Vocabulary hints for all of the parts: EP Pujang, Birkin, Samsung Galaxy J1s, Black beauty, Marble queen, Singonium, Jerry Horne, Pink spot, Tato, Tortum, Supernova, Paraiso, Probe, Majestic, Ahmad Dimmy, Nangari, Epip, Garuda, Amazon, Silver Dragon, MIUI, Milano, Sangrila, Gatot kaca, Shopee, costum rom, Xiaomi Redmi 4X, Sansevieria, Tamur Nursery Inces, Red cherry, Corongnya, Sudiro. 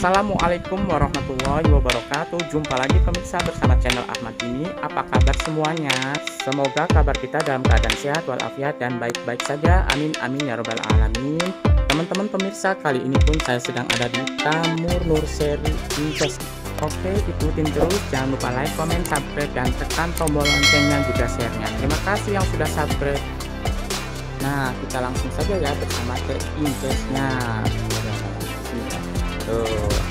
Assalamualaikum warahmatullahi wabarakatuh. Jumpa lagi pemirsa bersama channel Ahmad Dimmy. Apa kabar semuanya? Semoga kabar kita dalam keadaan sehat walafiat dan baik-baik saja. Amin amin ya robbal alamin. Teman-teman pemirsa, kali ini pun saya sedang ada di Tamur Nursery Inces. Oke, ikutin terus, jangan lupa like, comment, subscribe, dan tekan tombol loncengnya juga share-nya. Terima kasih yang sudah subscribe. Nah, kita langsung saja ya bersama ke Inces-nya.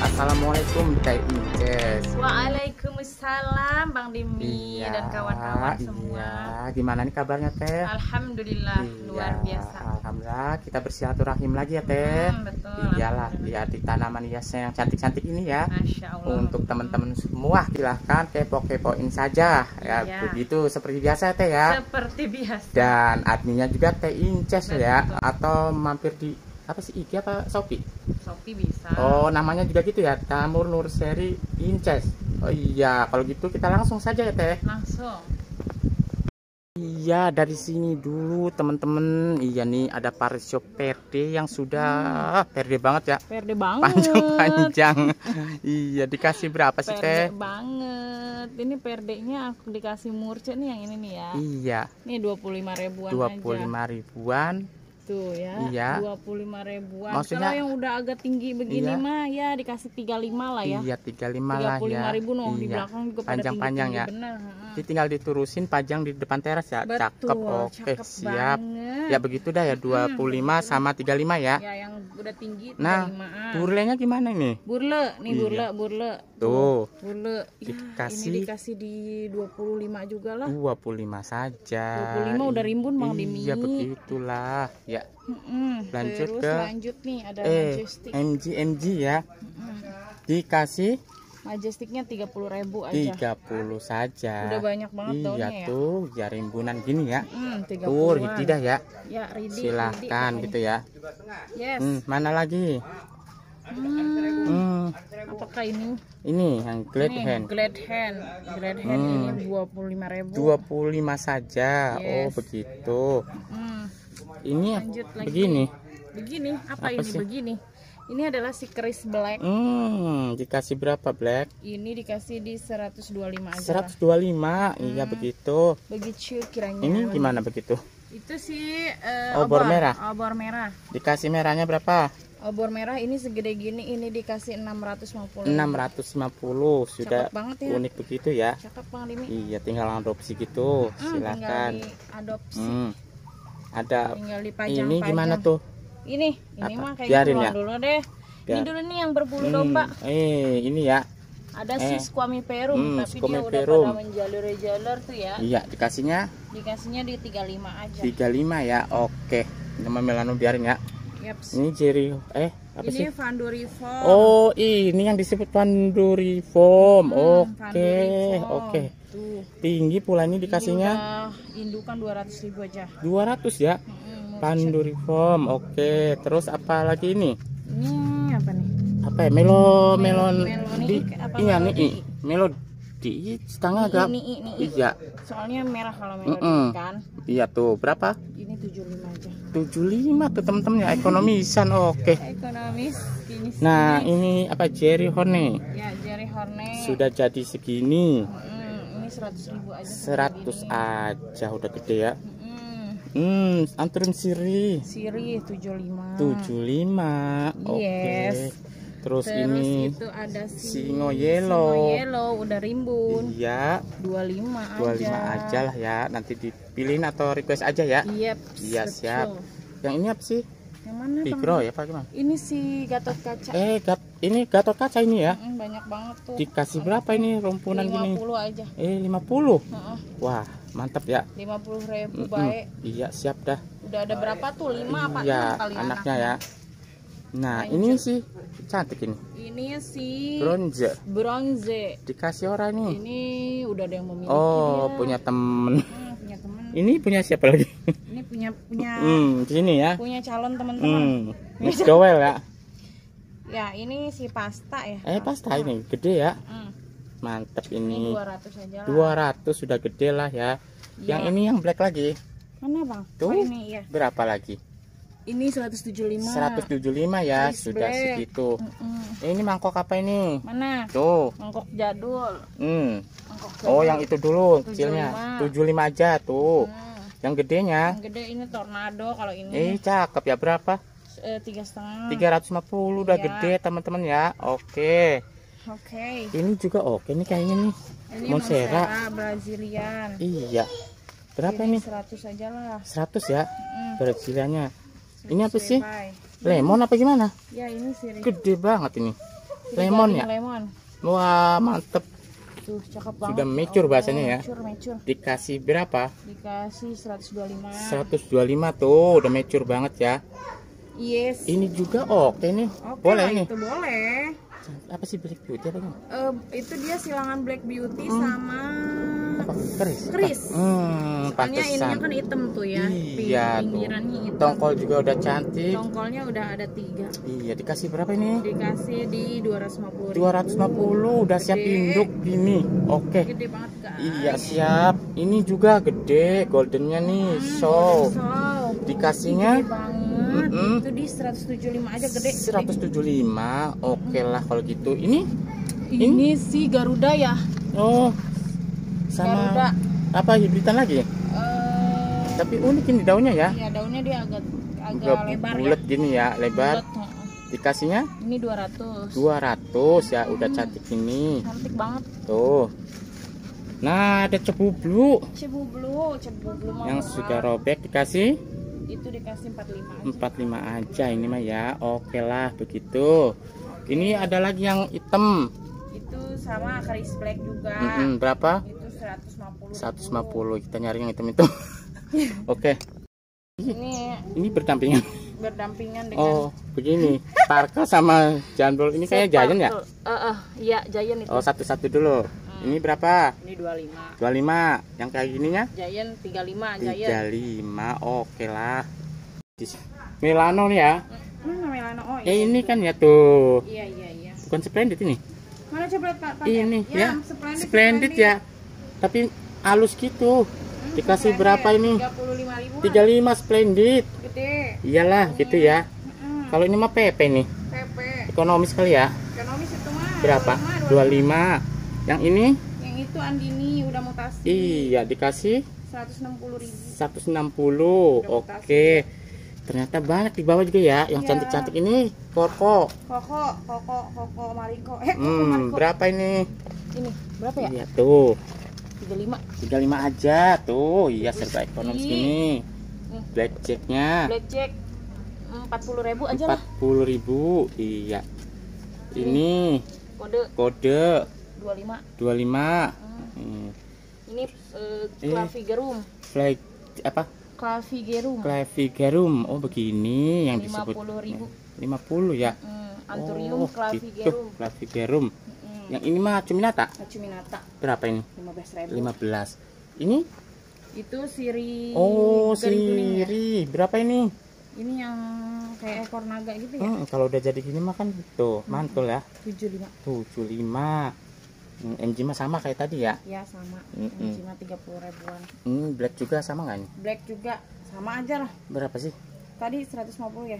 Assalamualaikum Teh Inces. Waalaikumsalam Bang Dimmy, iya, dan kawan-kawan semua. Iya. Gimana nih kabarnya Teh? Alhamdulillah, iya, luar biasa. Alhamdulillah, kita bersilaturahim lagi ya Teh. Betul. Iyalah, lihat di tanaman hiasnya yang cantik-cantik ini ya. Masya Allah. Untuk teman-teman semua silahkan kepo-kepoin saja ya, iya. Begitu seperti biasa Teh ya. Seperti biasa. Dan adminnya juga Teh Inces ya, betul. Atau mampir di apa sih, IG apa Shopee? Shopee bisa. Oh, namanya juga gitu ya, Tamur Nursery Inces. Oh iya, kalau gitu kita langsung saja ya Teh. Langsung. Iya, dari sini dulu teman-teman. Iya nih, ada Paraiso perde yang sudah perde banget ya. Perde banget. Panjang-panjang. Iya, dikasih berapa sih Teh? Perde banget. Ini perdenya aku dikasih murce nih yang ini nih ya. Iya. Ini 25 ribuan. 25 ribuan. Tuh ya, iya. 25 ribuan. Maksudnya, kalau yang udah agak tinggi begini iya, mah ya dikasih 35 lah ya. Iya, 35 lah ya. 35 ribu no, iya. Di belakang juga panjang-panjang ya. Bener. Tinggal diturusin pajang di depan teras ya. Betul, cakep. Oke, siap. Banget. Ya begitu dah ya, 25 sama 35 ya. Ya yang udah tinggi 35. Nah, burlenya gimana nih? Burle, nih iya. burle. Tuh. Burle. Ya, ini dikasih di 25 juga lah. 25 saja. 25 udah rimbun Bang Dimmy. Iya, begitulah. Ya. Lanjut terus, ke lanjut nih, ada Majestic. MG ya. Dikasih Majesticnya 30 ribu aja. 30 saja. Udah banyak banget daunnya ya. Iya tuh, ya rimbunan gini ya. Tuh, tidak ya. Ya, silahkan gitu ya. Yes. Mana lagi? Apakah ini? Ini yang glad hand. Glad hand ini 25 ribu. 25 saja. Yes. Oh begitu. Ini lanjut lagi. begini apa ini sih? Begini ini adalah si keris black. Dikasih berapa black? Ini dikasih di 125 aja. 125 lah. Iya begitu kiranya. Ini gimana begitu? Itu si obor merah. Obor merah. Dikasih merahnya berapa? Obor merah ini segede gini, ini dikasih 650. 650 sudah ya. Unik begitu ya. Cakep banget ini. Iya, tinggal adopsi gitu. Silahkan. Tinggal adopsi. Ada ini gimana tuh? Ini mah kayak ya? Dulu deh. Biar. Ini dulu nih yang berbulu domba. Ini ya. Ada si Squamiferum, tapi dia udah pada menjalur-jalur tuh ya. Iya, dikasihnya di 35 aja. 35 ya. Oke. Nama Milano biarin ya. Yaps. Ini Jerry apa sih? Ini Vandu Rifom. Oh, ini yang disebut Vandu Rifom. Oke. Tinggi pulanya dikasihnya. Indukan 200 ribu aja. 200 ya. Vandu Rifom. Oke. Terus apa lagi ini? Ini apa nih? Apa ya? Melodi setengah agak. Iya. Soalnya merah kalau melodi kan. Iya tuh. Berapa? Ini 75 aja. 75 tuh teman-teman ya, ekonomisan. Oke. Ekonomis. Nah, ini apa? Jerry Horne. Ya, Jerry Horne. Sudah jadi segini. Ini 100 ribu aja. 100 aja udah gede ya. Anturin siri. Siri 75. 75. Oke. Terus ini itu ada Singo yellow. Singo yellow udah rimbun. Iya. 25 aja lah ya. Nanti dipilihin atau request aja ya. Iya. Iya, siap. Yang ini apa sih? Yang mana? Mikro ya Pak gimana? Ini si Gatot kaca. Ini Gatot kaca ini ya. Banyak banget tuh. Dikasih berapa ini rumpunan 50 gini? 50 aja. 50. Wah, mantap ya. 50 ribu baik. Iya, siap dah. Udah ada berapa tuh? 5 apa kali anaknya ya. Nah, lanjut. Ini sih cantik ini. Ini sih bronze. Dikasih orang nih. Ini udah ada yang memiliki. Oh, dia punya temen. Punya temen. Ini punya siapa lagi? Ini punya sini ya. Punya calon teman-teman. Miss Joel ya. Ya, ini si pasta ya. Pasta ini gede ya. Mantap ini. 200 aja lah. 200 sudah gede lah ya. Yang ini yang black lagi. Mana, Bang? Tuh, ini ya. Berapa lagi? Ini 175. 175 ya, sudah segitu. Ini mangkok apa ini? Mana? Tuh. Mangkok jadul. Mangkok jadul. Oh, yang itu dulu 75. Kecilnya. 75 aja tuh. Yang gedenya? Yang gede ini tornado kalau ini. Cakep ya, berapa? 3,5. 350 udah gede, teman-teman ya. Oke. Ini juga ini kayaknya nih. Ini Monstera Brazilian. Iya. Berapa ini? 100 aja lah. 100 ya. Braziliannya. Ini apa sih? Lemon apa gimana? Ya, ini sirih. Gede banget ini. Lemon ya? Lemon. Wah, mantep. Tuh, cakep banget. Sudah mature bahasanya ya. Mature. Dikasih berapa? Dikasih 125. 125 tuh, udah mature banget ya. Yes. Ini juga ini. Boleh ini. Itu boleh. Apa sih Black beauty apa ini? Itu dia silangan Black beauty sama keris. Soalnya ininya kan hitam tuh ya. Iya, pinggirannya hitam. Tongkol juga udah cantik. Tongkolnya udah ada 3. Iya, dikasih berapa ini? Dikasih di 250. 250 udah gede. Siap induk gini. Gede banget kan? Iya, siap. Ini juga gede goldennya nih. Dikasihnya itu di 175 aja gede. 175. Oke lah kalau gitu. Ini si Garuda ya. Sama Garuda. Apa hibridan lagi? Tapi unik ini daunnya ya. Iya, daunnya dia agak lebar. Bulat gini ya, lebar. Bulet. Dikasihnya? Ini 200. 200 ya, udah cantik ini. Cantik banget. Tuh. Nah, ada cebublu. Cebublu yang sudah robek dikasih? Itu dikasih 45 aja. 45 aja ini mah ya. Oke lah begitu. Ini ada lagi yang hitam. Itu sama keris black juga. Berapa? Itu 150. Kita nyari yang hitam itu. Ini berdampingan. Dengan begini. Parka sama jandul. Ini kayak giant ya? Iya, giant itu. Satu-satu dulu. Ini berapa? Ini 25. 25. Yang kayak gininya? Giant 35. 35. Oke lah. Milano nih ya? Mana Milano? Ini kan ya tuh. Iya. Bukan Splendid ini? Mana coba lihat, Pak? Ini ya. Splendid ya. Tapi halus gitu. Dikasih berapa ini? 35 Splendid. Gede. Iyalah gitu ya. Kalau ini mah PP nih. PP. Ekonomis kali ya? Ekonomis itu mah. Berapa? 25. Yang ini? Yang itu Andini udah mutasi. Iya, dikasih 160.000. 160. Oke. Ternyata banyak di bawah juga ya. Yang cantik-cantik ini Koko. Koko Mariko. Mariko. Berapa ini? Ini berapa ya? Iya tuh. 35. 35 aja tuh. Iya, serba ekonomis ini. Blackjack-nya. Blackjack 40.000 aja lah. 40.000. Iya. Ini kode 25. Ini Clavigerum. Apa? Clavigerum. Oh, begini yang disebut 50 ya. Anthurium Clavigerum. Yang ini mah Acuminata. Berapa ini? 15.000. Ini? Itu sirih. Sirih. Berapa ini? Ini yang kayak ekor naga gitu ya. Kalau udah jadi gini mah kan gitu. Mantul ya. 75. MG mah sama kayak tadi ya? Iya, sama. MG mah 30.000-an. Black juga sama nggak nih? Black juga sama aja lah. Berapa sih? Tadi 150 ya?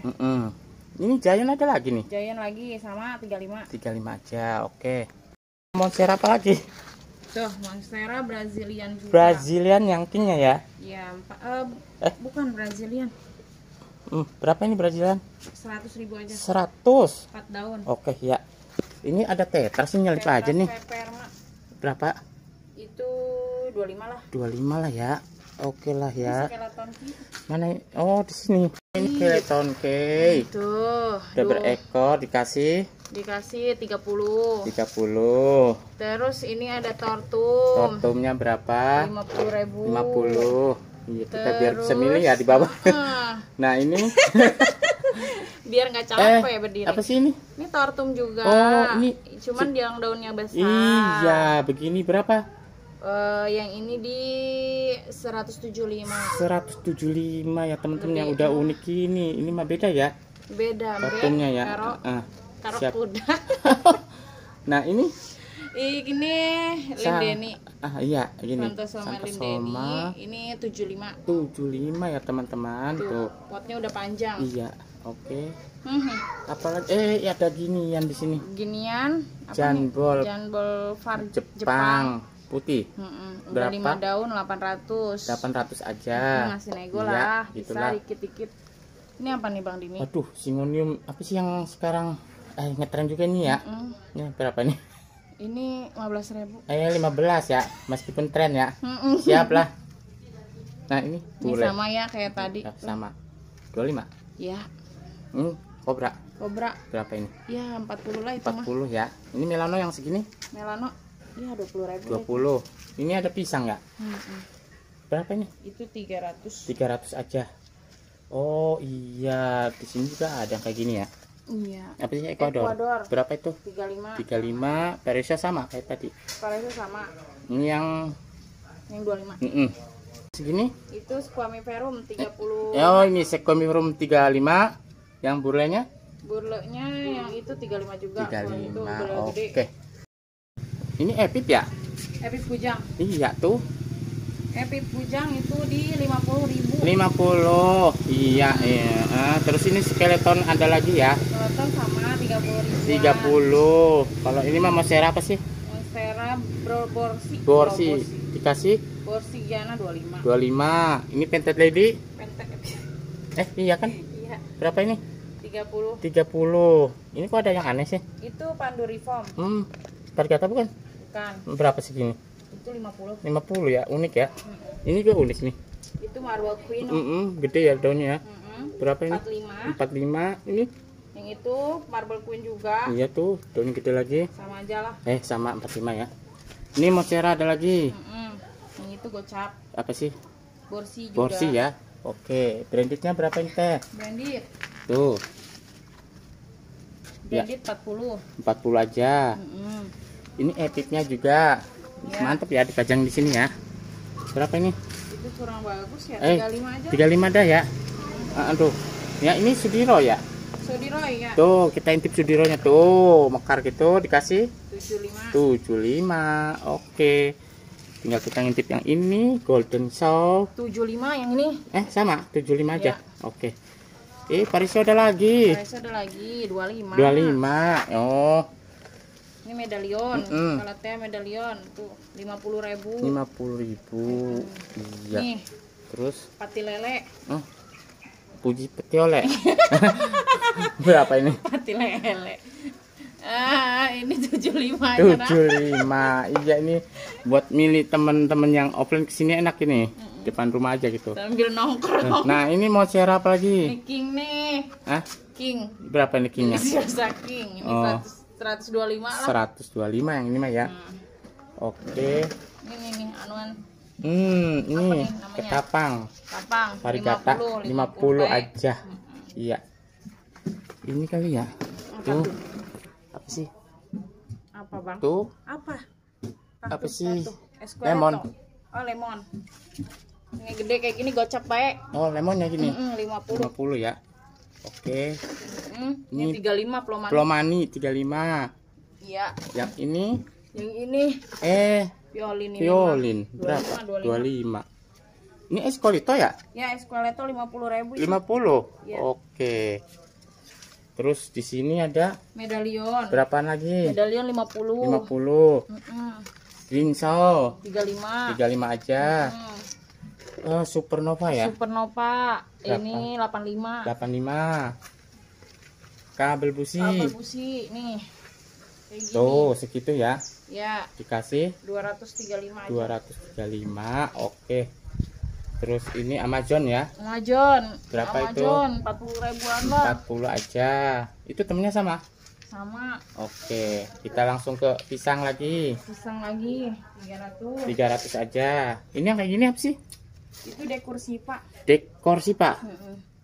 Ini giant ada lagi nih? Giant lagi sama 35. 35 aja, oke. Monstera apa lagi? Tuh, Monstera Brazilian juga. Brazilian yang pinknya ya? Iya, bukan Brazilian. Berapa ini Brazilian? 100.000 aja. 100? 4 daun. Oke ya. Ini ada tetras nih, nyelip aja nih. Berapa? Itu 25 lah. 25 lah ya. Oke lah ya. Mana? Di sini. Ini skeleton key. Udah berekor dikasih. Dikasih 30. 30. Terus ini ada tortum. Tortumnya berapa? 50.000. 50. Iya, kita biar bisa milih ya di bawah. Nah, ini biar nggak capek ya berdiri. Apa sih ini? Ini tortum juga. Ini cuman yang daunnya besar. Iya, begini berapa? Yang ini di 175. 175 ya, teman-teman yang udah unik ini. Ini mah beda ya? Beda. Tortumnya ya. Karo kuda. Nah, ini Ini Lindeni. Iya, gini. Santosoma Lindeni. Ini 75. 75 ya, teman-teman. Tuh, potnya udah panjang. Iya, oke. Okay. Apalagi ada ginian di sini. Ginian apa? Janbol. Janbol var Jepang. Putih. Udah 5 daun 800. 800 aja. Ngasih nego lah. Ya, bisa dikit-dikit. Ini apa nih Bang Dimmy? Aduh, singonium apa sih yang sekarang ngetren juga nih ya? Ini berapa nih? Ini 15.000. 15 ya, meskipun tren ya. Siap lah. Nah, ini boleh. Sama ya kayak tadi. Ya, sama. 25. Ya. Kobra. Kobra. Berapa ini? Ya, 40 lah itu mah. 40 ya. Ini Milano yang segini? Milano. Iya, 20.000. 20. Ya. Ini ada pisang nggak? Berapa ini? Itu 300. 300 aja. Oh iya, di sini juga ada yang kayak gini ya? Iya. Apa sih Ecuador? Berapa itu? 35. 35. Paraiso sama kayak tadi. Paraiso sama. Ini yang 25. Segini? Itu Squamiferum 30. Oh, ini Squamiferum 35. Yang burlenya? Burlenya yang itu 35 juga. 35. Oke. Okay. Ini Epip ya? Epip Pujang. Iya tuh. Epip Pujang itu di 50.000. 50. Iya, terus ini skeleton ada lagi ya? Skeleton sama 30.000. 30. Kalau ini mah monstera apa sih? Monstera borsi. Dikasih? Borsi Giana 25. 25. Ini pentet lady? Pentet. Iya kan? Iya. Berapa ini? 30. 30. Ini kok ada yang aneh sih? Itu Vandu Rifom. Perkata bukan? Bukan. Berapa segini? Itu 50. 50 ya, unik ya. Ini juga unik nih. Itu Marble queen. Gede ya daunnya ya. Berapa ini? 45. Ini? Yang itu Marble queen juga. Iya tuh, daunnya gede lagi. Sama aja lah. Sama 45 ya. Ini monstera ada lagi. Yang itu gocap. Apa sih? Borsi juga. Borsi ya. Oke, brandednya berapa ini Teh? Branded. Tuh. Branded ya. 40. 40 aja. Ini epicnya juga. Ya. Mantap ya dipajang di sini ya. Berapa ini? Itu kurang bagus ya. 35 aja. 35 dah ya. Aduh. Ya ini Sudiro ya. Sudiro ya. Tuh, kita intip Sudironya tuh, mekar gitu dikasih 75. 75. Oke. Tinggal kita ngintip yang ini Golden Show. 75 yang ini. Sama 75 aja. Ya. Oke. Paraiso ada lagi. Paraiso ada lagi 25. 25. Oh. Ini medallion, Calathea medallion tuh 50.000. 50.000. Iya. Nih. Terus pati lele. Puji peti oleh. Berapa ini? Pati lele. Ini 75 aja. 75. Iya ini buat milih teman-teman yang offline kesini enak ini. Depan rumah aja gitu. Sambil nongkrong. Nah, ini mau share apa lagi? Ini king nih. King. Berapa ini kingnya? King. Ini 125 lah. 125 yang ini mah ya. Oke. Ini anuan. Ini ketapang. Ketapang. Parigata 50 aja. Iya. Ini kali ya. Tuh. Apa sih? Apa Bang? Tuh. Apa sih? Lemon. Oh, lemon. Ini gede kayak gini gocap baik. Oh, lemonnya gini. 50. 50 ya. Oke. Ini 35 plomani. Plomani 35. Iya. Yang ini? Yang ini. Violin. Violin. Berapa? 25. Ini Esqueleto ya? Ya, Esqueleto 50.000. 50. Ya. Oke. Terus di sini ada medallion. Berapaan lagi? Medallion 50. 50. Green saw. 35. 35 aja. Supernova ya? Supernova. Ini 85. 85. Kabel busi. Kabel busi nih. Kayak gini. Tuh, segitu ya. Ya. Dikasih 235. 235. Oke. Terus ini Amazon ya? Amazon. Berapa Amazon, itu? 40.000-an lah. 40 aja. Itu temennya sama? Sama. Oke, kita langsung ke pisang lagi. Pisang lagi 300. 300 aja. Ini yang kayak gini apa sih? Itu dekor sipa. Dekor sipa.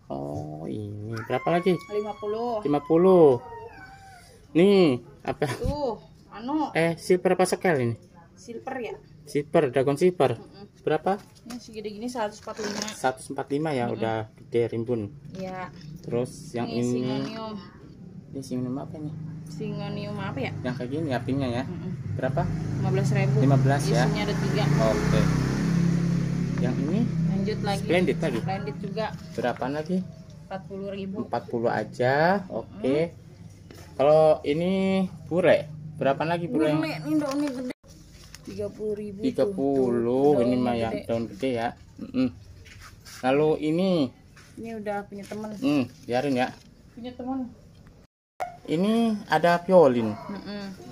Oh, ini berapa lagi? 50. 50. Nih, apa? Tuh, anu. Silver apa sekel ini? Silver ya? Silver, dragon silver. Berapa? Ini segede gini 145. 145 ya, udah gede rimbun. Iya. Terus yang ini Ini singonium apa nih? Singonium apa ya? Yang kayak gini ya, pinknya ya. Berapa? 15.000. 15 ya. Isinya ada 3. Oke. Yang ini lanjut lagi. Splendid lagi. Splendid juga. Berapaan lagi? 40.000. 40 aja. Oke. Kalau ini pure, berapaan lagi pure? Ini daunnya gede. 30.000. 30 ini mah yang daun gede ya. Lalu ini udah punya teman. Biarin ya. Punya teman. Ini ada violin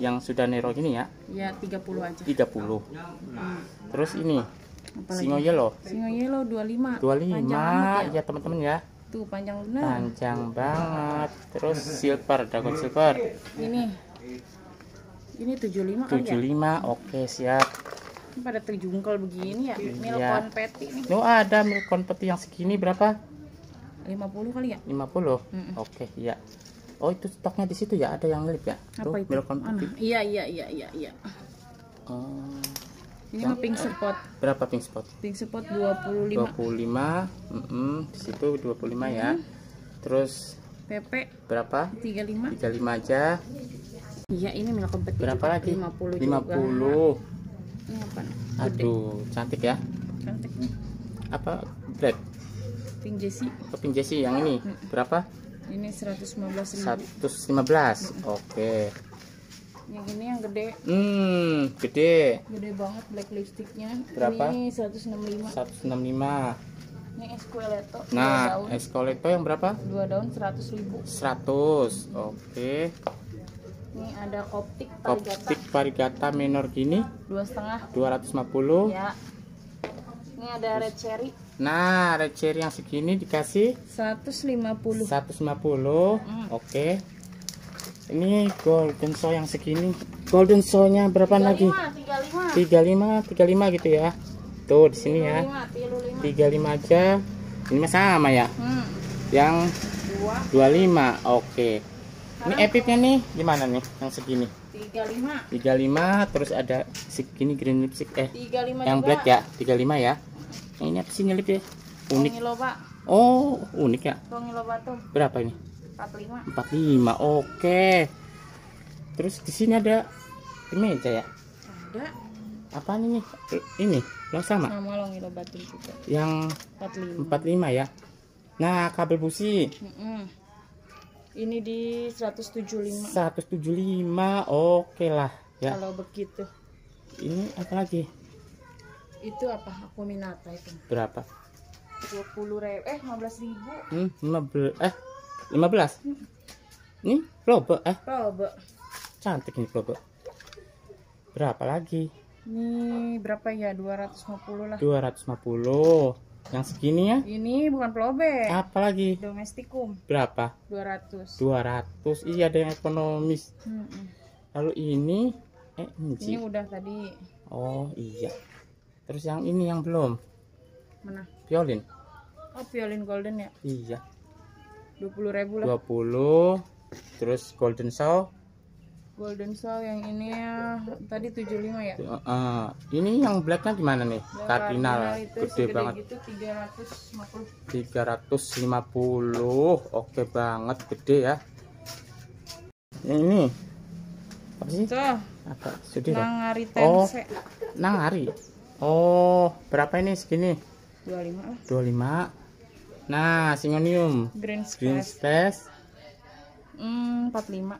yang sudah nero gini ya. Ya 30 aja. 30. Terus ini singo yellow. Singo yellow 25. 25 ya teman-teman ya. Tuh panjang benar. Panjang banget. Terus silver, dragon silver. Ini 75 kan ya? 75. Oke, siap. Ini pada terjungkal begini ya. Milk konfeti nih. Tuh ada milk konfeti yang segini berapa? 50 kali ya? 50. Oke, iya. Oh, itu stoknya di situ ya, ada yang lip ya. Apa itu? Milk konfeti. Iya. Oh. Ini mah pink spot. Berapa pink spot? Pink spot 25. 25. Di situ 25 ya. Terus PP berapa? 35. 35 aja. Iya, ini milk konfeti. Berapa lagi? 50 juga. 50. Ini apa? Aduh, cantik ya. Cantik nih. Apa? Black. Pink jersey. Oh, pink jersey yang ini. Berapa? Ini 115.000. 115. Oke. Yang ini yang gede. Gede. Gede banget black lipsticknya. Berapa? Ini 165. 165. Ini Esqueleto. Nah, Esqueleto yang berapa? 2 daun 100.000. 100. Oke. Ini ada Koptik Parigata. Koptik Parigata minor gini. 2,5. 250. Ya. Ini ada Red cherry. Nah, Red cherry yang segini dikasih 150. 150. Oke. Ini Golden show yang segini. Golden show-nya berapa lagi? 35. 35 gitu ya. Tuh di sini ya. 35 aja. Ini mah sama ya. Yang 25. Oke. Ini epicnya nih gimana nih yang segini? 35. Terus ada segini green lipstick 35 yang juga. Black ya, 35 ya. Yang ini apa sih nyelip ya? Unik. Oh, unik ya. Berapa ini? 45. 45. Oke. Terus di sini ada meja ya? Ada. Apa nih? Ini lo sama? Sama Longiloba juga. Yang 45. 45 ya. Nah, kabel busi. Ini di 175. 175. Oke lah ya. Kalau begitu. Ini apa lagi? Itu apa? Aku minata itu. Berapa? 20.000. 15.000. 15. Ini Loba Loba. Cantik ini Loba. Berapa lagi? Ini berapa ya? 250 lah. 250. Yang segini ya? Ini bukan Probe. Apa lagi? Domestikum. Berapa? 200. 200. Iya, ada yang ekonomis. Lalu ini ini udah tadi. Oh, iya. Terus yang ini yang belum. Mana? Violin. Oh, violin golden ya? Iya. 20.000 lah. 20. Terus golden saw. Golden saw yang ini ya tadi 75 ya. Ini yang blacknya gimana nih? Cardinal gede banget. Itu 350. Oke banget, gede ya. Yang ini apa sih? Apa? Sudiro. Nangari tense. Nangari. Oh, berapa ini segini? 25. 25. Nah, singonium green splash 45.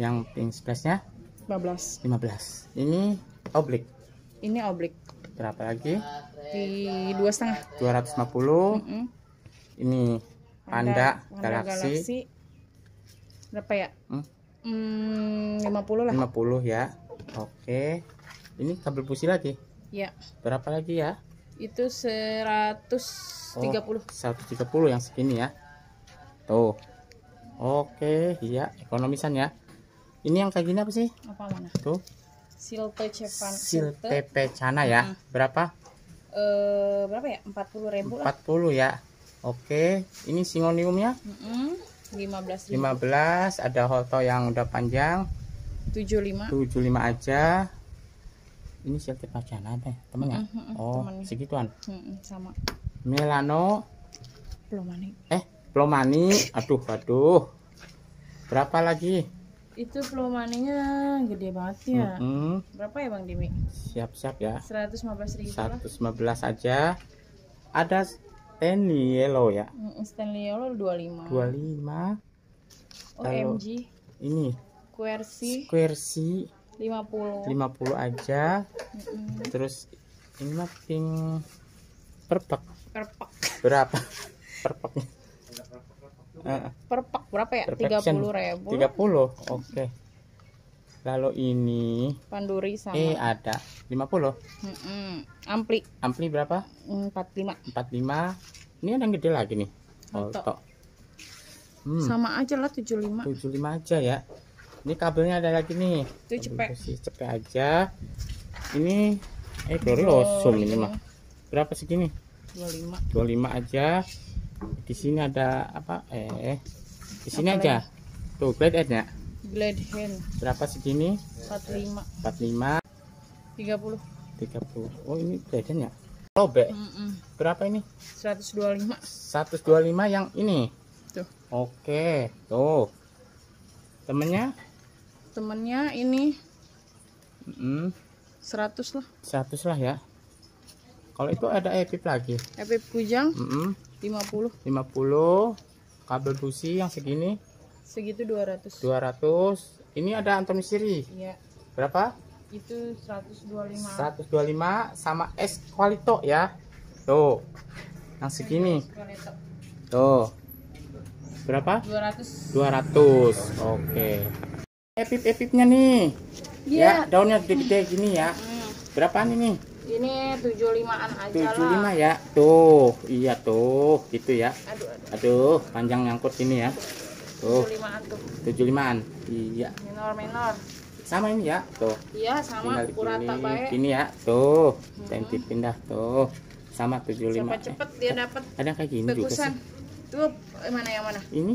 Yang pink splashnya 15. Ini oblik. Berapa lagi? Di 2,5. 250. Ini Anda galaksi. Berapa ya? 50 lah. 50 ya. Oke. Ini kabel busi lagi. Ya. Berapa lagi ya? Itu 130. Oh, 130 yang segini ya. Tuh. Oke, iya, ekonomisan ya. Ini yang kayak gini apa sih? Apa mana? Tuh. Silte pecana ya. Berapa? Berapa ya? 40.000 lah. 40 ya. Oke, ini singoniumnya? 15. Ada hoto yang udah panjang. 75. 75 aja. Ini silte pacana apa ya? Temen ya? Segituan. Sama. Milano. Belum manik. Plomani, aduh aduh. Berapa lagi? Itu plomaninya gede banget ya. Berapa ya Bang Dimmy? Siap-siap ya. 115.000. 115 aja. Ada Stanley yellow ya. Stanley yellow 25. 25. OMG. Ini. Quercy. Quercy 50. 50 aja. Terus ini mah pink perpak. Perpak. Berapa? Perpaknya. Perpak berapa ya? 30.000. 30. Oke. Lalu ini panduri sama. Ada 50. Ampli. Ampli berapa? 45. 45. Ini ada yang gede lagi nih. Holto. Sama aja lah 75. 75 aja ya. Ini kabelnya ada lagi nih. Itu cepet. Cepet aja. Ini gloriosum ini mah. Berapa segini? 25. 25 aja. Di sini ada apa? Di sini aja. Tuh, glad hand-nya. Glad hand. Berapa segini? 45. 45. 30. 30. Oh, ini glad hand ya? Lobe. Berapa ini? 125. 125 yang ini. Tuh. Oke, tuh. Temennya? Temennya ini. 100 lah. 100 lah ya. Kalau itu ada EP lagi. EP Pujang. 50. Kabel busi yang segini. Segitu 200. Ini ada Anton Siri. Iya. Berapa? Itu 125. 125 sama Esqueleto ya. Tuh. Yang segini. Tuh. Berapa? 200. Oke. Epip-epipnya nih. Ya, daunnya gede-gede gini ya. Berapaan ini? Ini 75-an aja 75 lah. Ya. Tuh, iya tuh, gitu ya. Aduh, panjang nyangkut ini ya. Tuh. 75-an tuh. 75-an. Iya. Minor. Sama ini ya, tuh. Iya, sama kurata baik. Ini ya, tuh. Nanti pindah tuh. Sama 75. Cepet-cepet dia dapat. Ada kayak gini juga sih. Tuh, mana yang mana? Ini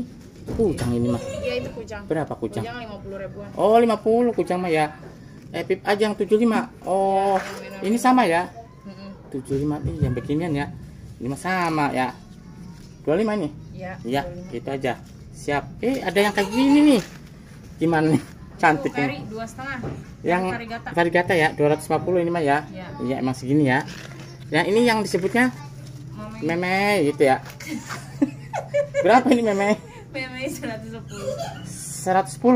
kujang ini mah. Iya, itu kujang. Berapa kujang? Kujang 50.000-an. Oh, 50 kujang mah ya. Pip aja yang 75. Oh, ya, ini sama ya? 75 ini yang beginian ya. Ini sama ya. 25 ini? Iya. Iya, gitu aja. Siap. Ada yang kayak gini nih. Gimana nih? Cantik nih. 2,5. Yang varigata ya, 250 ini mah ya. Iya, emang segini ya. Yang ini yang disebutnya meme gitu ya. Berapa ini meme? Meme 110. 110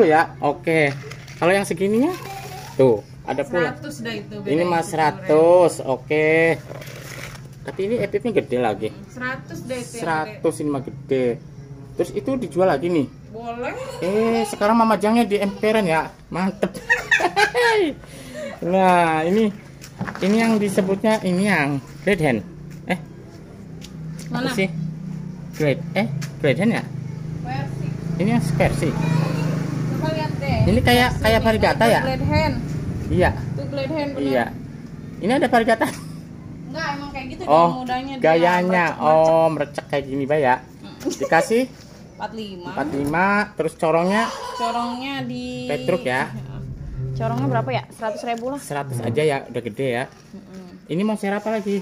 ya. Oke. Kalau yang segininya tuh ada pula. 100 dah itu. Ini mas 100, oke. Tapi ini epipnya gede lagi. 100 dah itu. 100 ini mah gede. Terus itu dijual lagi nih. Boleh. Sekarang Mama Jangnya di emperan ya, mantep. Nah ini yang disebutnya ini yang great hand. Mana apa sih? Great great hand ya? Versi. Ini yang versi. Ini kayak varigata ya? Glad hand. Iya. Itu glad hand bener. Iya. Ini ada varigata? Enggak, emang kayak gitu. Oh, mudanya gayanya. Oh, merecek kayak gini Pak ya. Dikasih 45. Terus corongnya? Corongnya di Petruk ya. Corongnya berapa ya? 100.000 lah. 100 aja ya, udah gede ya. Ini monstera apa lagi?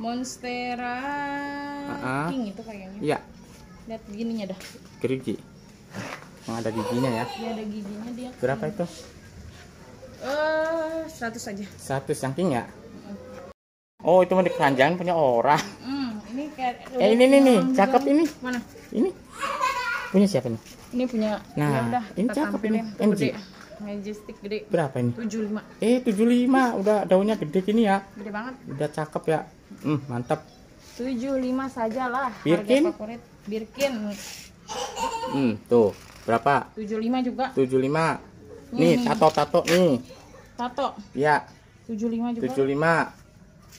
Monstera King itu kayaknya. Iya. Lihat gininya dah. Gerigi. Ada giginya ya. Iya, ada giginya dia. Berapa itu? 100 aja. 100 yang king ya? Oh, itu mah di keranjang punya orang. Ini kayak ini nih, cakep ini. Mana? Ini. Punya siapa nih? Ini punya. Nah, ya udah, ini cakep ini. MG. Majestic gede. Berapa ini? 75. 75. Udah daunnya gede gini ya. Gede banget. Udah cakep ya. Mantap. 75 sajalah. Birkin. Birkin. Tuh. Berapa? 75 juga. 75. Nih, tato-tato nih. Tato. Iya. 75 juga.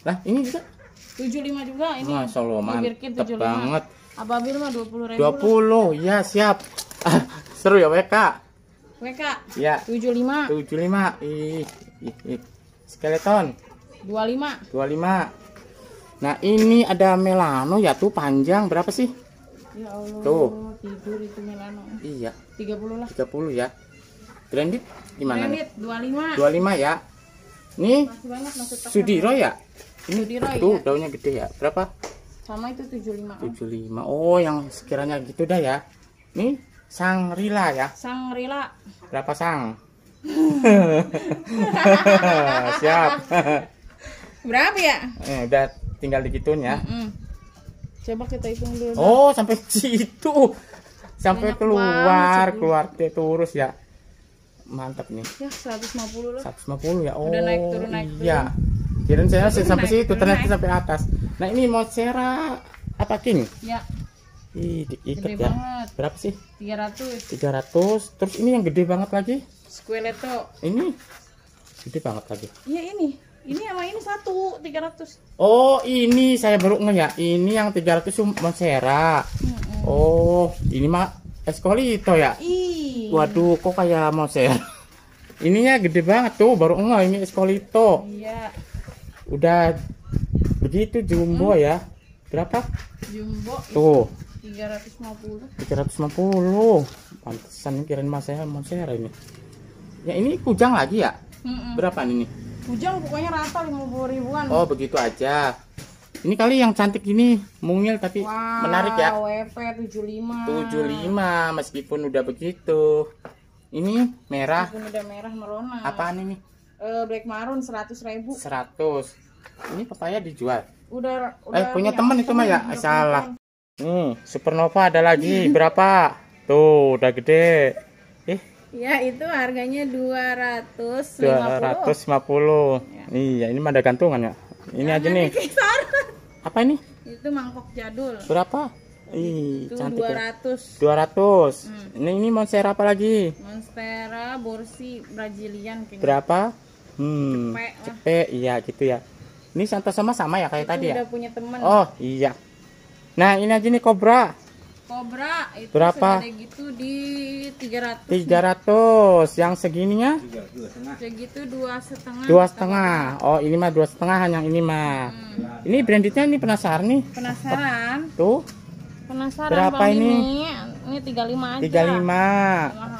75. Lah, ini juga. 75 juga ini. Masya Allah, mantep banget. Ababil mah 20.000. 20. Iya, siap. Seru ya, WK. WK. Iya. 75. 75. Skeleton. 25. 25. Nah, ini ada Milano ya tuh panjang. Berapa sih? Ya Allah, tuh. Tidur itu Milano. Iya. 30 lah. 30 ya. Branded gimana? Branded 25. 25 ya. Nih. Sudiro ya? Ini Sudiro, tuh ya. Daunnya gede ya. Berapa? 100. Sama itu 75. 75. Oh, yang sekiranya gitu dah ya. Nih, Sangrila ya. Sangrila. Berapa sang? Siap. Berapa ya? Udah tinggal dikituin ya. Coba kita hitung dulu. Oh, sampai situ. Sampai keluar terus ya. Mantap nih. Ya, 150 lah. 150 ya. Oh. Udah naik turun naik turun. Iya. Kirain saya sampai situ, ternyata sampai atas. Nah, ini Monstera apa king? Ya. Ih, diikat ya. Banget. Berapa sih? 300. 300. Terus ini yang gede banget lagi? Esqueleto. Ini gede banget lagi. Iya, ini. Ini sama ini satu 300. Oh, ini saya baru nge ya. Ini yang 300 Monstera. Oh, ini mah Esqueleto ya? Ih. Waduh, kok kayak Monstera. Ininya gede banget tuh, baru nge ini Esqueleto. Iya. Udah begitu jumbo ya. Berapa? Jumbo. Tuh. 350. Pantesan kirain Mas saya Monstera ini. Ya ini Pujang lagi ya? Berapa ini? Pujang pokoknya rata 50 ribuan. Oh begitu aja. Ini kali yang cantik ini mungil tapi wow, menarik ya. EP 75. Meskipun udah begitu. Ini merah. Meskipun udah merah merona. Apaan ini? Black marun 100 ribu. 100. Ini pepaya dijual. Udah punya temen itu mah ya. Salah. Supernova ada lagi. Berapa? Tuh udah gede. Ya itu harganya 250. 250. Ya. Iya, ini mah ada gantungan ya. Ini jangan aja nih. Dikisar. Apa ini? Itu mangkok jadul. Berapa? Ih, cantik. 200. Ya. 200. Ini Monstera apa lagi? Monstera Borsi Brazilian kayaknya. Berapa? Cepet. Iya, gitu ya. Ini Santa sama ya kayak itu tadi udah ya. Udah punya teman. Oh, iya. Nah, ini aja nih Cobra. Kobra itu berapa? Segitu di 300. 300. Yang segininya? 2,5. Segitu 2,5. 2,5. Oh, ini mah 2,5-an yang ini mah. Ini brandednya ini penasaran nih. Penasaran. Tuh. Penasaran berapa ini? Ini 35 aja.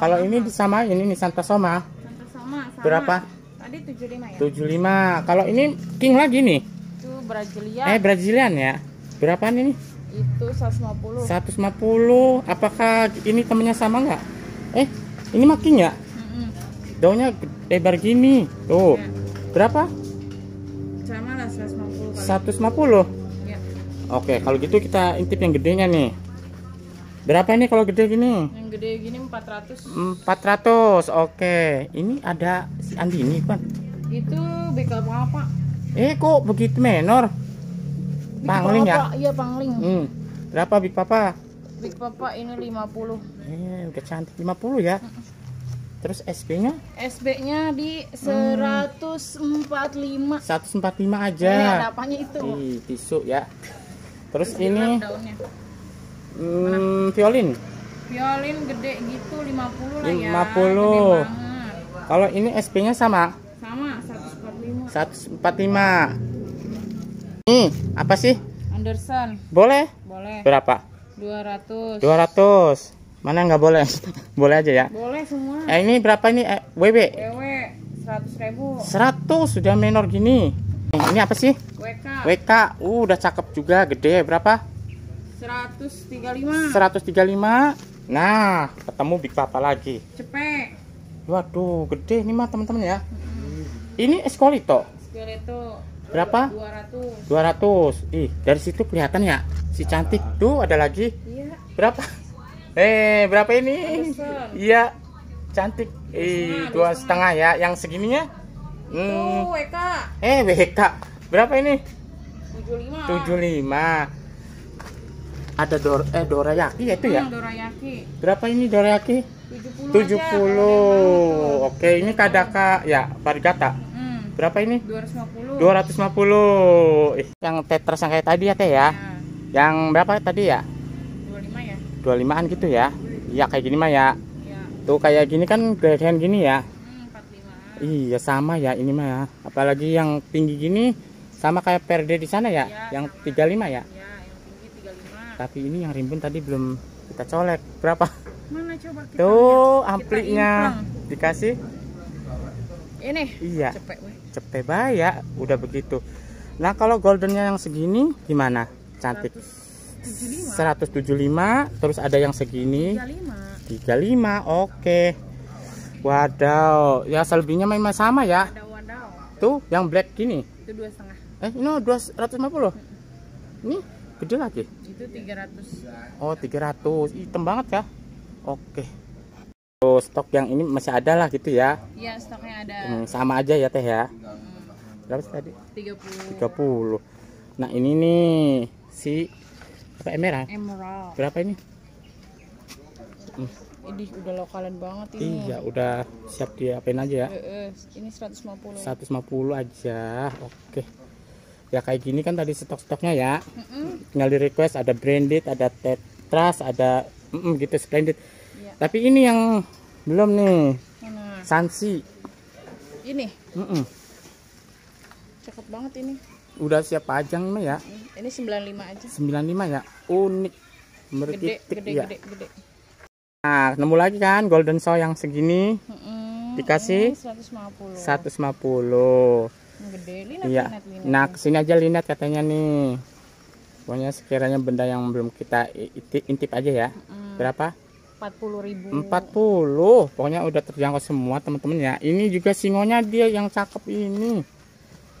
35. Kalau ini disamain ini Santa Soma. Santa Soma sama. Berapa? Tadi 75 ya. 75. Kalau ini king lagi nih. Itu Brazilian. Brazilian ya. Berapaan ini? Itu 150. 150. Apakah ini temennya sama nggak? Ini makin ya? Daunnya lebar gini. Tuh. Ya. Berapa? Sama lah 150. 150? Ya. Oke, kalau gitu kita intip yang gedenya nih. Berapa ini kalau gede gini? Yang gede gini 400. 400. Oke. Ini ada si Andini kan? Itu bekal apa? Kok begitu menor? Pangling ya? Iya, pangling. Berapa Big Papa? Big Papa ini 50. Udah cantik 50 ya. Terus SB-nya? SB-nya di 145. 145 aja. Ada apanya itu? Tisu ya. Terus ini violin. Violin gede gitu 50 lah ya. 50. Kalau ini SB-nya sama? Sama 145. 145. Ini apa sih? Anderson. Boleh. Berapa? 200. Mana nggak boleh? Boleh aja ya. Boleh semua. Ini berapa ini? WW. WW 100 ribu. 100 sudah menor gini. Ini apa sih? WK. WK. Udah cakep juga, gede. Berapa? 135. 135. Nah, ketemu Big Papa lagi. Cepet. Waduh, gede ini mah teman-teman ya. Ini Esqueleto. Esqueleto. Berapa? 200. Ih, dari situ kelihatan ya si cantik. Tuh ada lagi. Iya. Berapa? Berapa ini? Anderson. Iya. Cantik. Ih, 2,5 ya. Yang segininya? Itu WK. WK. Berapa ini? 75. Ada dorayaki ya itu ya? Dorayaki. Berapa ini dorayaki? 70. Oke, ini kadaka ya, varigata. Berapa ini? 250. Yang tetras yang kayak tadi ya teh ya. Yang berapa tadi ya? 25 ya. 25an gitu ya. Iya kayak gini mah ya. Tuh kayak gini kan gedean gini ya. 45. Iya sama ya ini mah ya. Apalagi yang tinggi gini sama kayak perde di sana ya. Yang sama. 35 ya. Iya, yang tinggi 35. Tapi ini yang rimbun tadi belum kita colek. Berapa? Mana coba kita. Tuh ampliknya dikasih. Ini iya cepet bay ya udah begitu. Nah kalau goldennya yang segini gimana? cantik. 175. Terus ada yang segini 35. Oke. Wadaw. Ya selebihnya memang sama ya. Tuh yang black gini. Itu 2,5. Ini 250. Ini gede lagi. Itu 300. Oh 300. Hitam banget ya. Oke. Tuh, stok yang ini masih ada lah gitu ya. Iya stoknya ada. Sama aja ya teh ya. Berapa tadi? 30. Nah ini nih si apa emerald. Berapa ini? Ini udah lokalan banget ini. Iya, udah siap diapain aja ya. Ini 150. 150 aja. Oke. Ya kayak gini kan tadi stok-stoknya ya. Tinggal di request, ada branded, ada tetras, ada gitu splendid. Iya. Tapi ini yang belum nih. Mana? Sansi. Ini. Cakep banget ini. Udah siap pajang mah ya. Ini 95 aja. 95 ya. Unik. Merkitik, gede, ya. Gede. Nah, nemu lagi kan golden saw yang segini. Dikasih 150. 150. Gede, linet, iya. Linet. Nah, kesini aja linet katanya nih. Pokoknya sekiranya benda yang belum kita intip aja ya. Berapa? 40.000. 40. Pokoknya udah terjangkau semua, teman-teman ya. Ini juga singonya dia yang cakep ini.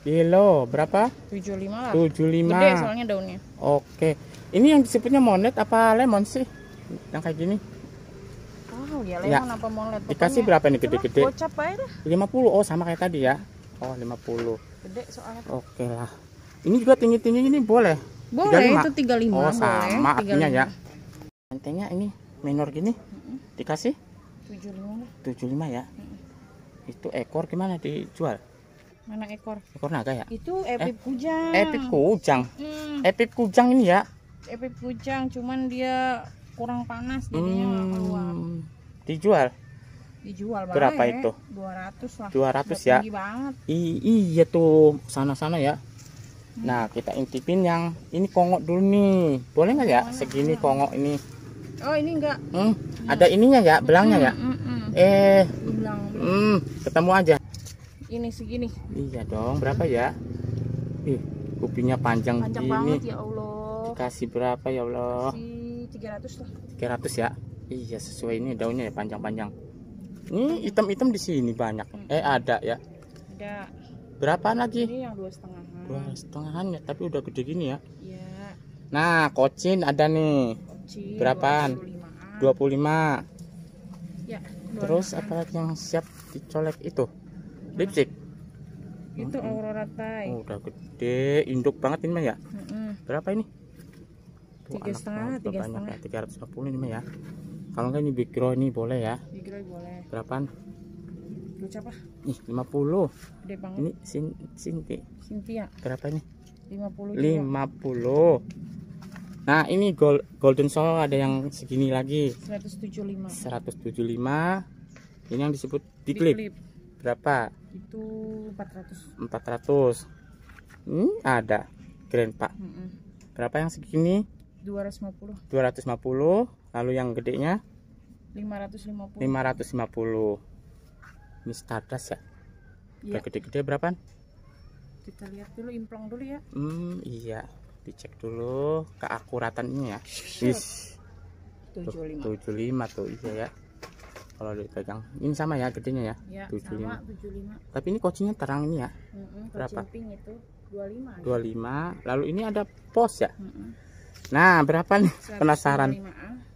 Yellow berapa? 75 lah. 75. Gede soalnya daunnya. Oke. Ini yang disebutnya monet apa lemon sih? Yang kayak gini. Oh, ya lemon ya. Apa monet? Dikasih berapa nih gede-gede? 50. Oh, sama kayak tadi ya. Oh, 50. Gede soalnya. Oke lah. Ini juga tinggi-tinggi ini boleh. Boleh 35. Itu 35. Oh, sama artinya ya. Bentengnya ini minor gini. Dikasih 75. 75 ya. Itu ekor gimana dijual? Mana ekor? Ekor naga ya? Itu EP Pujang. EP Pujang. EP Pujang ini ya? EP Pujang, cuman dia kurang panas jadinya keluar. Dijual? Dijual banget. Berapa itu? 200 lah. 200 ya. Tinggi banget. Iya tuh sana-sana ya. Nah, kita intipin yang ini kongok dulu nih. Boleh nggak ya? Boleh, segini boleh. Kongok ini. Oh, ini enggak. Ada ininya ya, belangnya ya? Ketemu aja. Ini segini. Iya dong. Berapa ya? Ih, kupingnya panjang gini. Banget ya Allah. Dikasih berapa ya Allah? Dikasih 300 lah. 300 ya. Iya, sesuai ini daunnya ya panjang-panjang. Ini hitam-hitam di sini banyak. Ada ya? Ada. Berapa lagi? Ini yang 2,5-an. 2,5-an ya, tapi udah gede gini ya. Iya. Nah, kocin ada nih. Kocin. Berapaan? 25. Ya. 25. Terus apa lagi yang siap dicolek itu? Lipstick itu Aurora Thai. Udah gede, induk banget ini mah ya. Berapa ini? 3,5. 350 ini mah ya. Kalau nggak ini bigro ini boleh ya. Bigro boleh. Berapaan? Berapa? Nih 50. Gede banget. Ini Cynthia. Berapa ini? 50. 50. Nah ini golden saw ada yang segini lagi. 175. 175. Ini yang disebut diklip. Berapa? Itu 400. 400. Ada grand pak. Berapa yang segini? 250. 250. Lalu yang gedenya? 550. 550. Ini stardust ya? Iya. Gede-gede berapaan? Kita lihat dulu, implang dulu ya. Iya, dicek dulu keakuratannya ya. 75. 75 tuh iya ya. Kalau dipegang ini sama ya gedenya ya, 75. Sama, 75. Tapi ini kocinya terang ini ya. Berapa? Pink itu 25. 25. Lalu ini ada pos ya. Nah berapa nih? 125. Penasaran.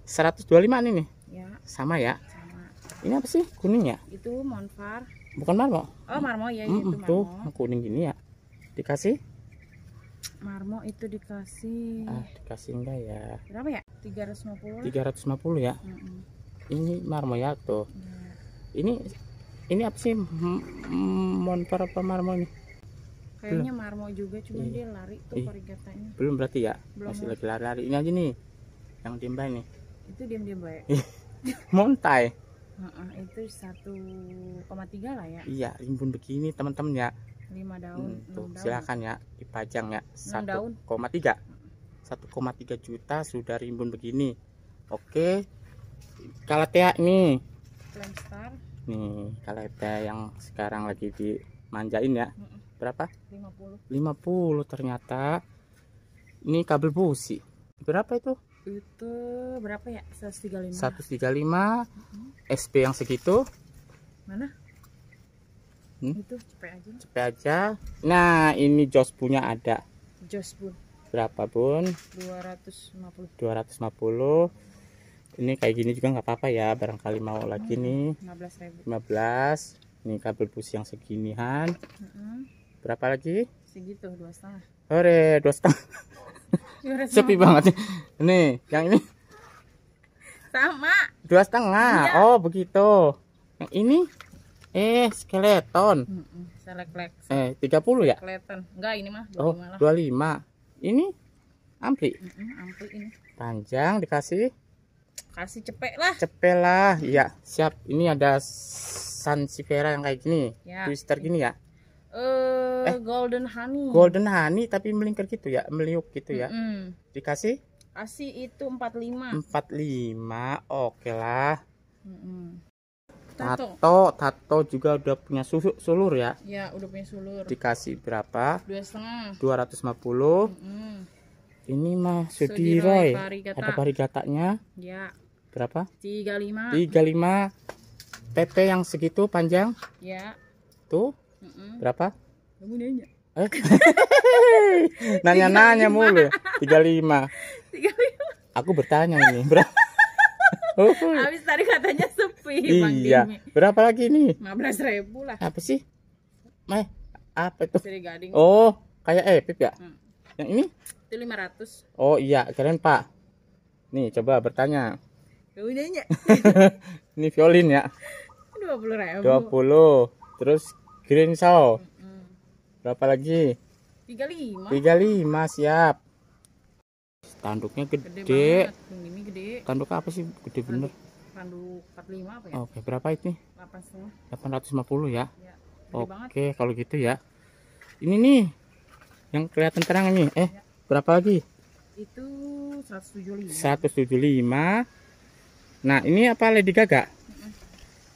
125 nih. Ya. Sama ya. Sama. Ini apa sih kuning ya? Itu monfar. Bukan marmo. Oh marmo ya. Itu marmo. Tuh kuning gini ya. Dikasih? Marmo itu dikasih. Dikasih enggak ya? Berapa ya? 350. 350 ya. Ini marmo ya tuh. Ini apa sih monster apa marmo ini? Kayaknya marmo juga, cuma dia lari tuh parigatanya. Belum berarti ya? Belum. Masih lagi lari-lari. Ini aja nih yang diem bay nih. Itu diem bay. Montai. Itu 1,3 lah ya. Iya, rimbun begini teman-teman ya. 5 daun. Silakan ya dipajang ya. 1,3. 1,3 juta sudah rimbun begini. Oke. Calathea nih. Star. Nih, Calathea yang sekarang lagi dimanjain ya. Berapa? 50. 50 ternyata. Ini kabel busi. Berapa itu? Itu berapa ya? 135. 135. SP yang segitu. Mana? Itu cepet aja. Cepet aja. Nah, ini jos punya ada. Jos bun. Berapa bun? 250. 250. Ini kayak gini juga nggak apa-apa ya. Barangkali mau lagi nih. 15.000. 15. Ini kabel busi yang seginian. Berapa lagi? Segitu 2,5. Hore, 2,5. Sepi banget nih. Nih, yang ini sama 2,5. Iya. Oh begitu. Yang ini skeleton. Selek-lek. 30 ya? Skeleton. Enggak, ini mah 25 lah. 25. Ini ampli. Ampli ini. Panjang dikasih. Kasih cepet lah. Cepet lah. Iya, siap. Ini ada sansevieria yang kayak gini. Ya. Twister gini ya. Golden honey. Golden honey tapi melingkar gitu ya, meliuk gitu ya. Dikasih? Kasih itu 45. 45. Oke lah. Tato juga udah punya sulur ya? Ya, udah punya sulur. Dikasih berapa? 2,5. 250. Ini mah Sudiro. Ada parigatanya. Ya. Berapa? 35. 35. PP yang segitu panjang? Ya. Tuh. Berapa? Kamu nanya. Nanya-nanya mulu. 35. 35. Aku bertanya ini. Berapa? Habis tadi katanya sepi. Iya. Berapa lagi ini? 15.000 lah. Apa sih? Apa itu? Oh, kayak Epip ya? Yang ini? Itu 500. Oh iya, keren Pak. Nih, coba bertanya. Kamu nanya. Ini violin ya? 20.000. 20. Terus Golden show. Berapa lagi? 35. 35, siap. Tanduknya gede. Ini gede. Tanduk apa sih? Gede bener. Tanduk 45 apa ya? Oke, berapa ini? 850 ya? Ya, oke, kalau gitu ya. Ini nih yang kelihatan terang ini. Ya. Berapa lagi? Itu 175. 175. Nah, ini apa Lady Gaga?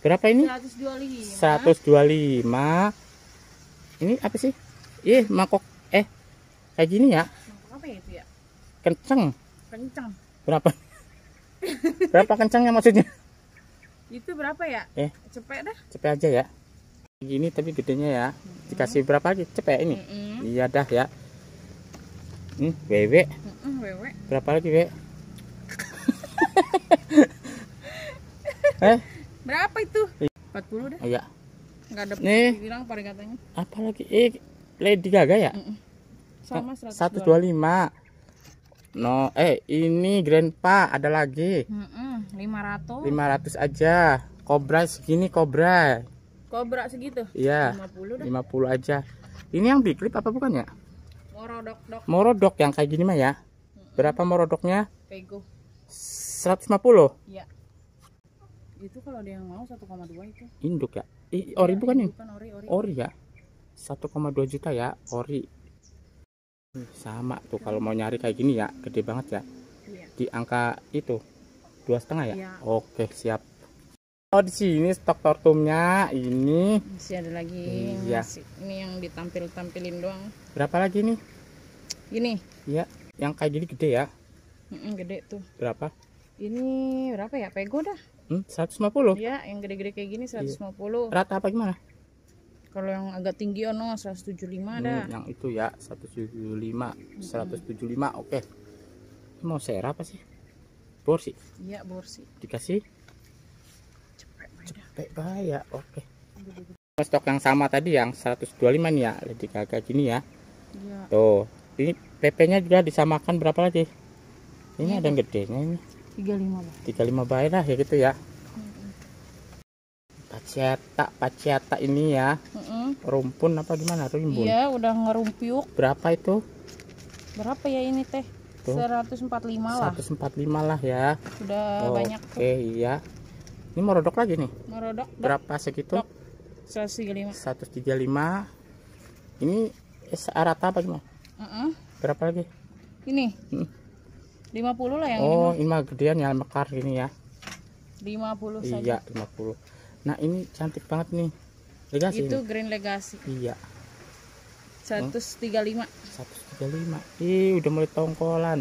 Berapa ini? 125. 125. Ini apa sih? Ih, mangkok kayak gini ya? Mangkok apa itu ya? Kenceng. Kenceng. Berapa? Berapa kencengnya maksudnya? Itu berapa ya? Cepet dah. Cepet aja ya. Gini tapi gedenya ya. Dikasih berapa lagi? Cepet ini. Iya dah ya. Wewe. Wewe. Berapa lagi, Wewe? Berapa itu? 40 dah. Iya. Enggak ada bilang parigatanya. Apalagi Lady Gaga ya? Sama 125. 125. No, ini Grandpa ada lagi. 500. 500 aja. Kobra segini kobra. Kobra segitu? Iya. 50 dah. 50 aja. Ini yang big clip apa bukan ya? Morodok-dok. Morodok yang kayak gini mah ya. Berapa morodoknya? Pego. 150. Iya. Itu kalau ada yang mau 1,2 itu induk ya? Ori ya, bukan ini? Ori ya? 1,2 juta ya? Ori sama tuh kalau mau nyari kayak gini ya, gede banget ya, di angka itu 2,5 ya? Oke siap. Oh di sini stok tortumnya ini masih ada lagi. Ini yang ditampil-tampilin doang. Berapa lagi nih? Gini ya, yang kayak gini gede ya? Gede tuh. Berapa? Ini berapa ya? Pego dah. 150. Iya, yang gede-gede kayak gini 150. Rata apa gimana? Kalau yang agak tinggi 175 dah. Yang itu ya, 175. 175. Oke. Mau share apa sih? Borsi. Iya, borsi. Dikasih? Cepet bahaya. Oke. Stok yang sama tadi yang 125 nih ya, Lady Gaga gini ya. Iya. Tuh. Ini PP-nya juga disamakan berapa lagi? Ini ada yang gedenya ini. 35 baik lah ya gitu ya. Paciata ini ya. Rumpun apa gimana? Rimbun. Iya udah ngerumpiuk. Berapa itu? Berapa ya ini teh? Tuh. 145 lah. 145 lah ya. Udah banyak tuh. Iya. Ini merodok lagi nih. Merodok. Berapa segitu? Dok. 135. 135. Ini rata apa gimana? Berapa lagi? Ini. 50 lah yang ini mah gedean ya, mekar gini ya. 50 saja. Iya, 50. Nah, ini cantik banget nih. Legacy. Itu green legacy. Iya. 135. 135. Ih, udah mulai tongkolan.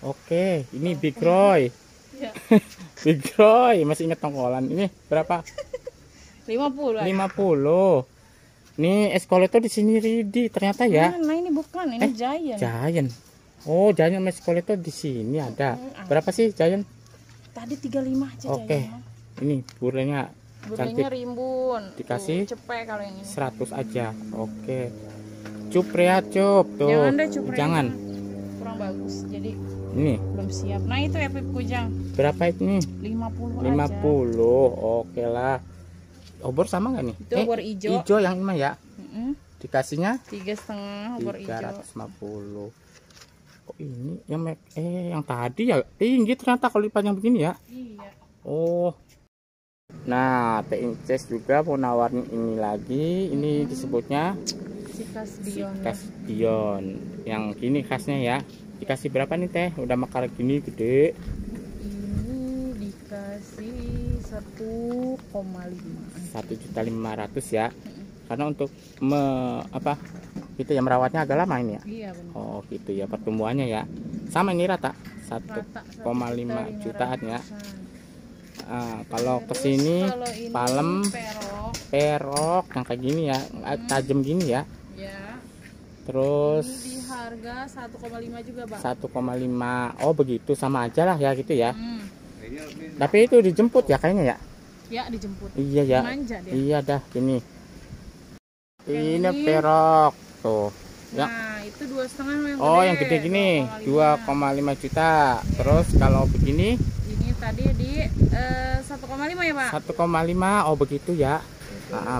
Oke, ini Big Roy. Ya. Big Roy masih inget tongkolan. Ini berapa? 50. 50. Nih Esqueleto di sini Ridi ternyata ya. Nah, ini bukan, ini Giant. Giant. Oh, Giant sama Esqueleto di sini ada. Berapa sih Giant? Tadi 35 aja. Oke. Ini burungnya cantik. Rimbun. Dikasih cepet kalau yang ini. 100 aja. Oke. Cup ya, cup. Tuh. Jangan deh cup. Jangan. Kurang bagus. Jadi ini belum siap. Nah, itu EP Pujang. Berapa ini? 50 aja. 50. Oke lah. Obor sama nggak nih? Itu obor hijau. Hijau yang ini ya. Dikasihnya 3,5 obor hijau. 350. Oh, ini yang yang tadi ya tinggi ternyata kalau dipanjang begini ya. Iya. Oh. Nah, Teh Inces juga mau nawarin ini lagi. Ini disebutnya Kasbion. Yang gini khasnya ya. Dikasih berapa nih Teh? Udah mekar gini gede. Ini dikasih 1,5 juta ya, karena untuk yang merawatnya agak lama ini ya. Iya, benar. Oh gitu ya, pertumbuhannya ya sama ini rata 1,5 jutaan ya. Kalau kesini palem perok yang kayak gini ya, tajam gini ya. Terus di harga 1,5 juga Bang. 1,5. Oh begitu, sama aja lah ya gitu ya. Tapi itu dijemput ya kayaknya ya? Ya dijemput. Iya ya. Manja dia. Iya dah gini. Ini perok tuh. Nah ya. Itu 2,5 yang gede. Oh yang gede gini 2,5 juta. Ya. Terus kalau begini? Ini tadi di 1,5 ya Pak? 1,5. Oh begitu ya?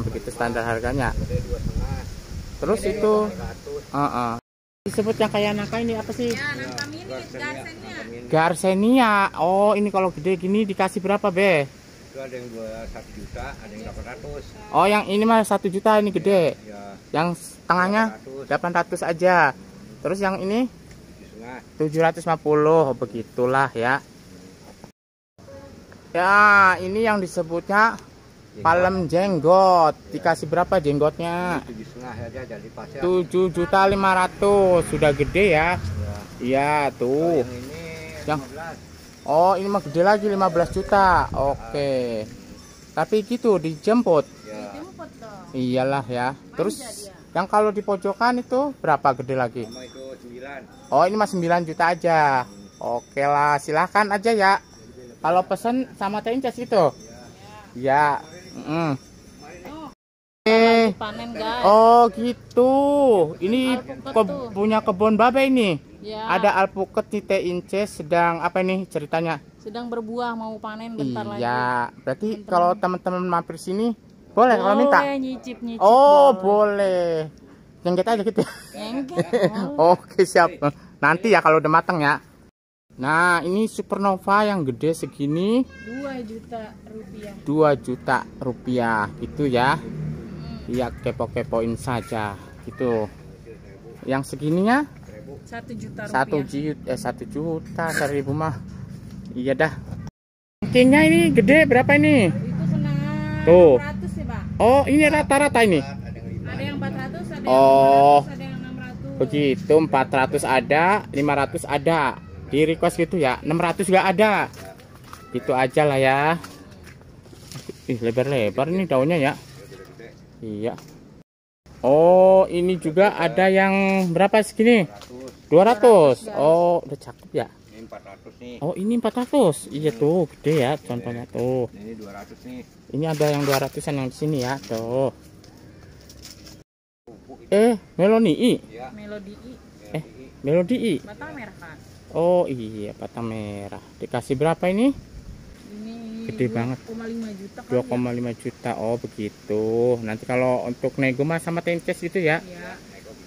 Begitu standar harganya. Terus gede itu? Disebut yang kayak nangka ini apa sih? Ya, nangka mini, Garsenia. Garsenia. Oh, ini kalau gede gini dikasih berapa, Be? Itu ada yang 1 juta, ada yang 800. Oh, yang ini mah 1 juta ini gede. Ya, ya. Yang tengahnya 800 aja. Terus yang ini 750. Begitulah ya. Ya, ini yang disebutnya palem jenggot. Dikasih berapa jenggotnya? 7,5 juta. Sudah gede ya. Iya tuh. Yang oh ini mah gede lagi 15 juta. Oke. Tapi gitu dijemput. Iyalah ya. Terus yang kalau di pojokan itu berapa gede lagi? Oh ini mah 9 juta aja. Oke lah, silahkan aja ya. Kalau pesen sama Teh Inces itu. Ya. Panen, guys. Oh gitu. Ini punya kebun babe ini. Ya. Ada alpukat nih Teh Inces sedang apa nih ceritanya? Sedang berbuah mau panen bentar lagi. Iya. Berarti kalau teman-teman mampir sini boleh kalau minta. Nyicip-nyicip. Oh boleh. Jengket aja gitu. Jengket. Oke siap. Nanti ya kalau udah mateng ya. Nah ini Supernova yang gede segini 2 juta rupiah. 2 juta rupiah gitu ya. Iya, kepo-kepoin saja gitu. Yang segininya 1 juta mah. Iya dah. Kingnya ini gede berapa ini? Itu kena tuh 600 ya Pak. Oh ini rata-rata ini? Ada yang 400, ada yang 500, ada yang 600. Begitu 400 ada, 500 ada. Di request gitu ya, 600 nggak ada. Gitu aja lah ya. Ih lebar-lebar nih daunnya ya. Iya. Oh ini juga ada yang berapa segini? 200. Oh udah cakep ya. Ini 400 nih. Oh ini 400. Iya tuh gede ya contohnya tuh. Ini 200 nih. Ini ada yang 200-an yang di sini ya tuh. Melodi I. Batang merah kan? Oh iya, batang merah. Dikasih berapa ini? Ini gede banget. 2,5 juta. Kan, ya? Juta. Oh begitu. Nanti kalau untuk nego mas sama Teh Inces gitu ya.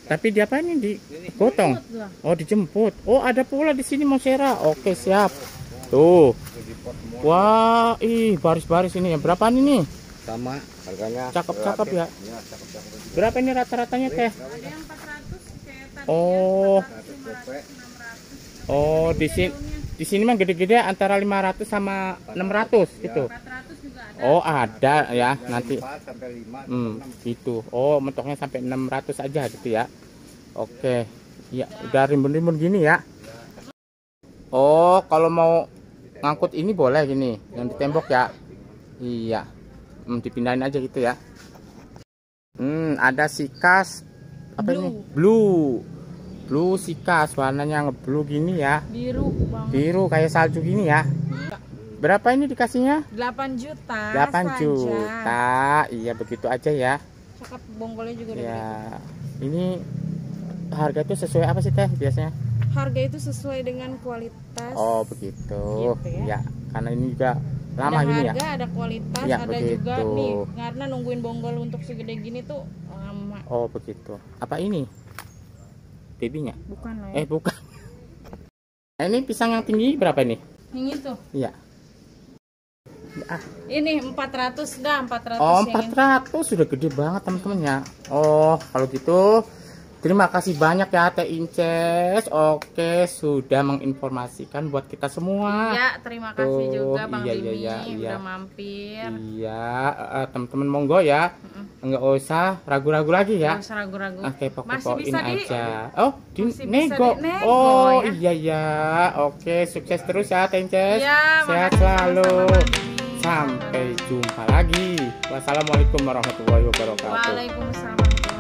Tapi dia apa ini digotong? Oh dijemput. Oh ada pula di sini Monstera. Oke siap. Tuh. Wah, ih baris-baris ini. Berapaan ini? Sama harganya. Cakep-cakep ya. Berapa ini rata-ratanya Teh? Ada yang 400 kayak tadi. Oh. 400, 500, 600. Oh, di sini mah gede-gede antara 500 sama 600 gitu. 400 juga ada. Oh, ada ya nanti. 4 sampai 5 gitu. Oh, mentoknya sampai 600 aja gitu ya. Oke, ya udah rimbun-rimbun gini ya. Oh, kalau mau ngangkut ini boleh gini, yang di tembok ya. Iya, dipindahin aja gitu ya. Ada sikas apa ini? Blue. Blue sikas, warnanya ngeblue gini ya. Biru banget. Biru kayak salju gini ya. Berapa ini dikasihnya? 8 juta. 8 juta. Iya, begitu aja ya. Cakep, bongkolnya juga udah ya. Ini harga itu sesuai apa sih Teh biasanya? Harga itu sesuai dengan kualitas. Oh, begitu. Gitu ya. Ya, karena ini juga lama ada gini harga, ya. Ada harga, ada kualitas, ya, ada begitu juga nih. Karena nungguin bonggol untuk segede gini tuh lama. Oh, begitu. Apa ini? Babynya? Bukan lah ya. Bukan. Nah, ini pisang yang tinggi berapa ini? Yang itu? Iya. Ah. Ini 400 dah, 400. Oh, 400 sudah gede banget teman-temannya. Oh, kalau gitu terima kasih banyak ya Teh Inces. Oke, sudah menginformasikan buat kita semua. Iya, terima kasih juga Bang Dimmy udah mampir. Iya, teman-teman monggo ya. Enggak usah ragu-ragu lagi ya. Enggak usah ragu-ragu. Oke, pokok-pokokin aja. Oh, nego. Oh, iya ya. Oke, sukses terus ya Teh Inces. Sehat selalu. Sampai jumpa lagi. Wassalamualaikum warahmatullahi wabarakatuh. Waalaikumsalam.